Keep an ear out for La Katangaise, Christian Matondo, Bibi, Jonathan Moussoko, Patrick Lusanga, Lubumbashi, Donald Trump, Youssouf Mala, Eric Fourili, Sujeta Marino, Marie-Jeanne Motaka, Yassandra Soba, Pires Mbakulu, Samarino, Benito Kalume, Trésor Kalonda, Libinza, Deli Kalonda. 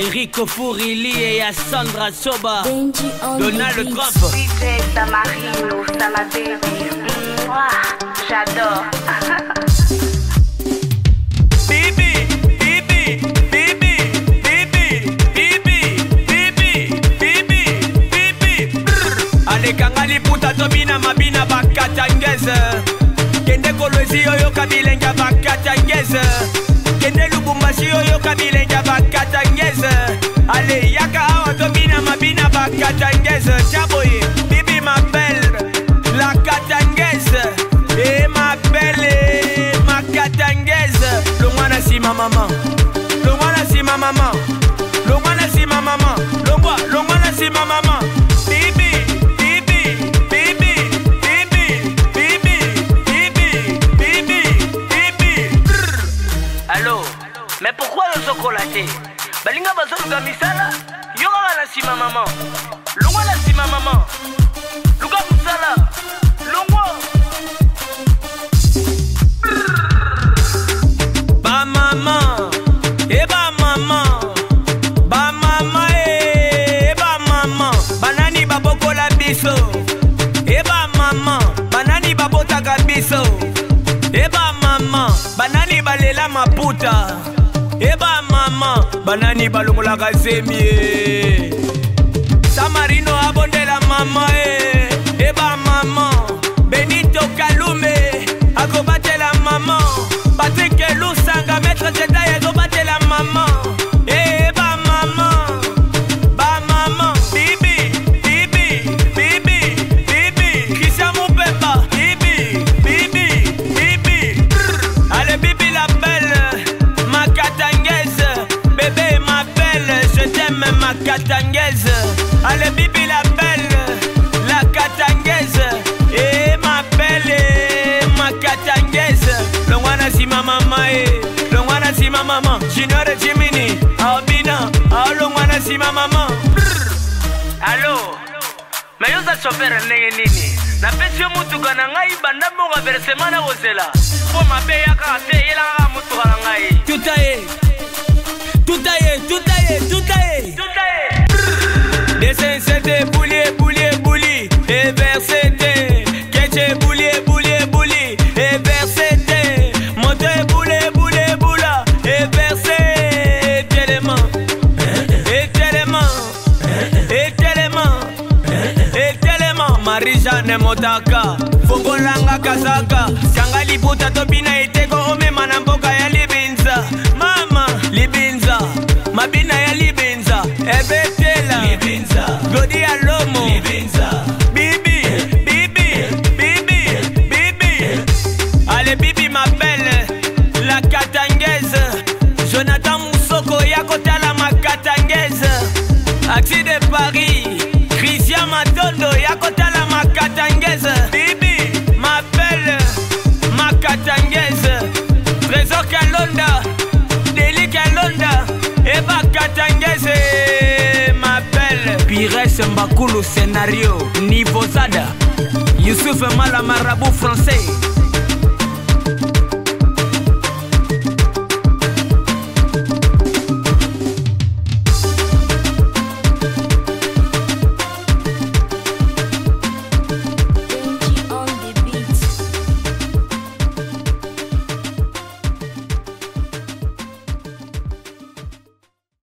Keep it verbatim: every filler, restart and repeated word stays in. Eric Fourili et Yassandra Soba, Donald Trump, Sujeta Marino, ça m'a baby. Moi, j'adore. Bibi, bibi, bibi, bibi, bibi, bibi, bibi, bibi. Ale kangali puta tobina mabina ba Katangaise. Kende kolozi oyo kabilenga ba Katangaise. Kende lubumbashi oyo kabilenga ba Katangaise. Ale yaka awa tobina mabina ba Katangaise. Chaboye, bibi ma belle, la Katangaise. Eh ma belle, ma Katangaise. Longwana si ma maman, longwana si ma maman, longwana si ma maman, longwa, longwana si ma maman. Bibi, bibi, bibi, bibi, bibi, bibi, bibi, bibi. Allô, mais pourquoi le chocolaté? Balinga bazoluka misala, yonga la si ma maman, longwana si ma maman, luka musala. Eba maman, banani babotaka biso. Eba maman, banani balela maputa. Eba maman, banani balongolaka zemie. Samarino abondela mama eh. Eba maman, Benito Kalume akobatela maman. Patrick Lusanga maître Zeta akobatela maman. Eba maman, ba maman. Ma Katangaise, allez bibi la belle, la Katangaise, et ma belle, et ma Katangaise. Longwana si ma maman, eh, longwana si ma maman, Junior et Jimini, Albina, ah longwana si ma maman. Allo, mais yo za chauffeur nenge nini? Na pesi yo mutuka na ngai banda mboka versement na ozela. Po mabe ya ka te yela mutuka na ngai. Tutaye, tutaye, tutaye, tutaye. Des c'était boulier, boulier, boulier, et verseté. Ketché boulier, boulier, boulier, et verseté. Monté boulier, boulier, boula, et versé. Tellement, et tellement, et tellement, et tellement. Marie-Jeanne Motaka, Fokolanga Kazaka, Kangali Puta Tobina et Tego Ome Manamboka ya Libinza. Mama, Libinza, Mabina ya Libinza, et Betela. Godi alomo, bibi, bibi, bibi, bibi. Allez bibi ma belle, la Katangaise. Jonathan Moussoko yakotala ma Katangaise. Axi de Paris, Christian Matondo yakotala ma Katangaise. Bibi, ma belle, ma Katangaise. Trésor Kalonda, Deli Kalonda, Eva Katangaise. Pires Mbakulu scénario, Niveau Zada, Youssouf Mala Marabout français.